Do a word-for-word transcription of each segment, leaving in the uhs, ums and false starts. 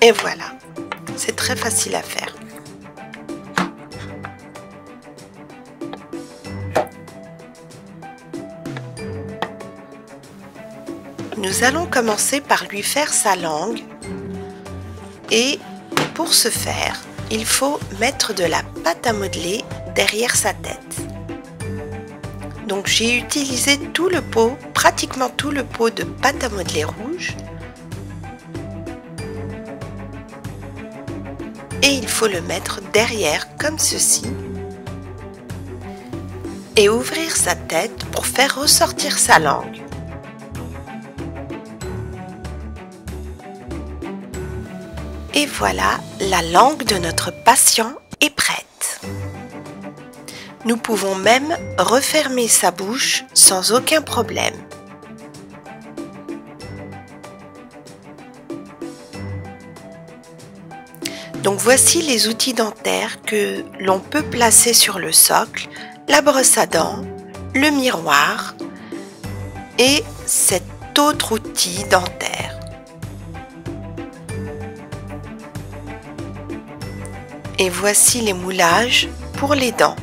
Et voilà, c'est très facile à faire. Nous allons commencer par lui faire sa langue et pour ce faire, il faut mettre de la pâte à modeler derrière sa tête. Donc j'ai utilisé tout le pot, pratiquement tout le pot de pâte à modeler rouge. Et il faut le mettre derrière comme ceci et ouvrir sa tête pour faire ressortir sa langue. Et voilà, la langue de notre patient est prête. Nous pouvons même refermer sa bouche sans aucun problème. Donc voici les outils dentaires que l'on peut placer sur le socle, la brosse à dents, le miroir et cet autre outil dentaire. Et voici les moulages pour les dents.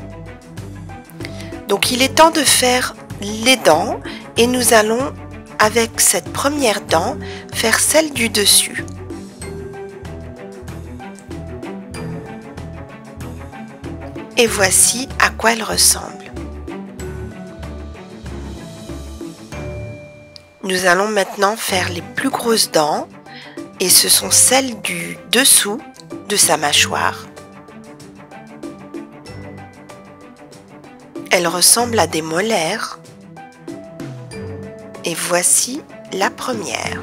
Donc il est temps de faire les dents et nous allons avec cette première dent faire celle du dessus. Et voici à quoi elle ressemble. Nous allons maintenant faire les plus grosses dents et ce sont celles du dessous de sa mâchoire. Elles ressemblent à des molaires. Et voici la première.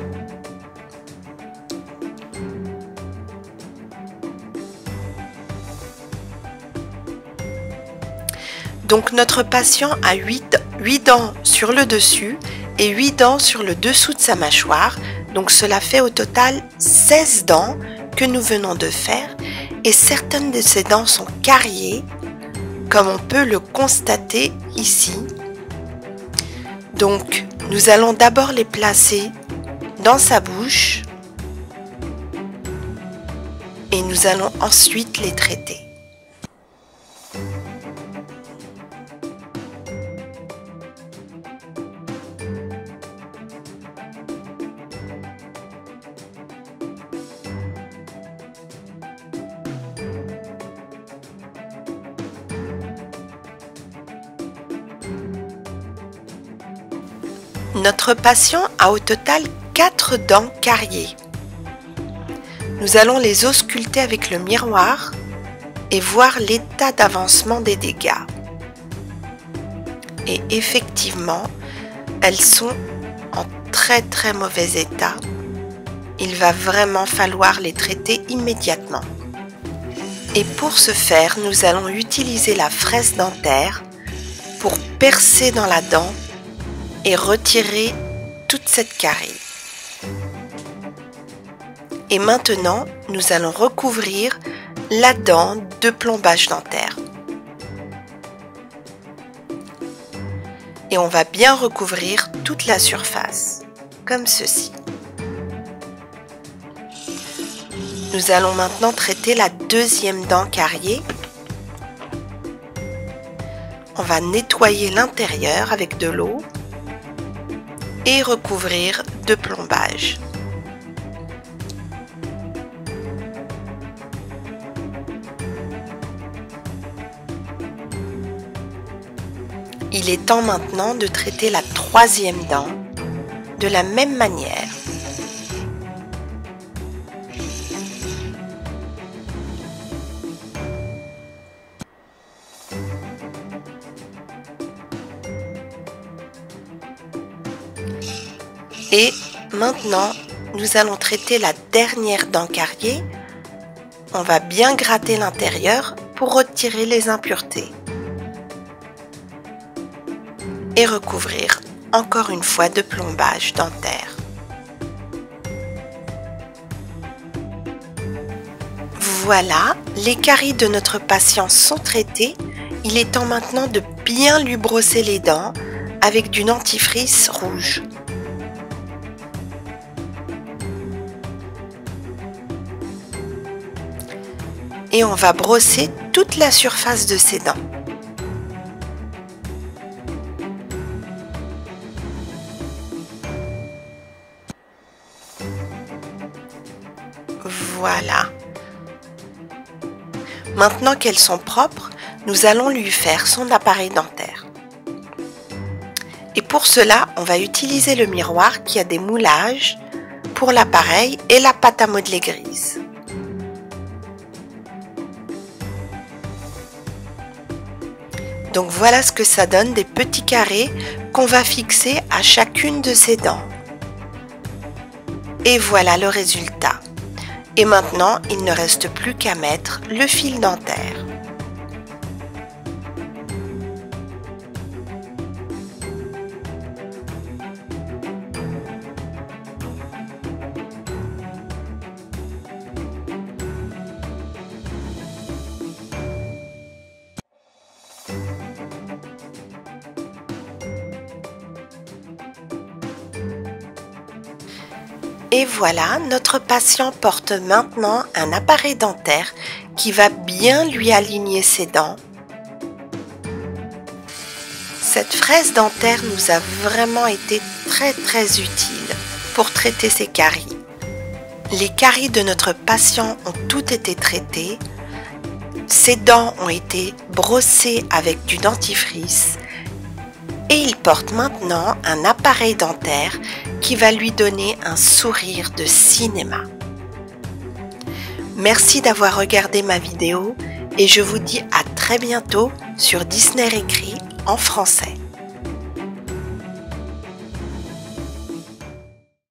Donc notre patient a huit, huit dents sur le dessus et huit dents sur le dessous de sa mâchoire. Donc cela fait au total seize dents que nous venons de faire et certaines de ces dents sont cariées comme on peut le constater ici. Donc nous allons d'abord les placer dans sa bouche et nous allons ensuite les traiter. Notre patient a au total quatre dents cariées. Nous allons les ausculter avec le miroir et voir l'état d'avancement des dégâts. Et effectivement, elles sont en très très mauvais état. Il va vraiment falloir les traiter immédiatement. Et pour ce faire, nous allons utiliser la fraise dentaire pour percer dans la dent et retirer toute cette carie. Et maintenant, nous allons recouvrir la dent de plombage dentaire. Et on va bien recouvrir toute la surface, comme ceci. Nous allons maintenant traiter la deuxième dent cariée. On va nettoyer l'intérieur avec de l'eau et recouvrir de plombage. Il est temps maintenant de traiter la troisième dent de la même manière. Et maintenant, nous allons traiter la dernière dent cariée. On va bien gratter l'intérieur pour retirer les impuretés. Et recouvrir encore une fois de plombage dentaire. Voilà, les caries de notre patient sont traitées. Il est temps maintenant de bien lui brosser les dents avec du dentifrice rouge. et on va brosser toute la surface de ses dents. Voilà. Maintenant qu'elles sont propres, nous allons lui faire son appareil dentaire. Et pour cela, on va utiliser le miroir qui a des moulages pour l'appareil et la pâte à modeler grise. Donc voilà ce que ça donne, des petits carrés qu'on va fixer à chacune de ses dents. Et voilà le résultat. Et maintenant, il ne reste plus qu'à mettre le fil dentaire. Et voilà, notre patient porte maintenant un appareil dentaire qui va bien lui aligner ses dents. Cette fraise dentaire nous a vraiment été très très utile pour traiter ses caries. Les caries de notre patient ont toutes été traitées. Ses dents ont été brossées avec du dentifrice. Et il porte maintenant un appareil dentaire qui va lui donner un sourire de cinéma. Merci d'avoir regardé ma vidéo et je vous dis à très bientôt sur Disney Récré en français.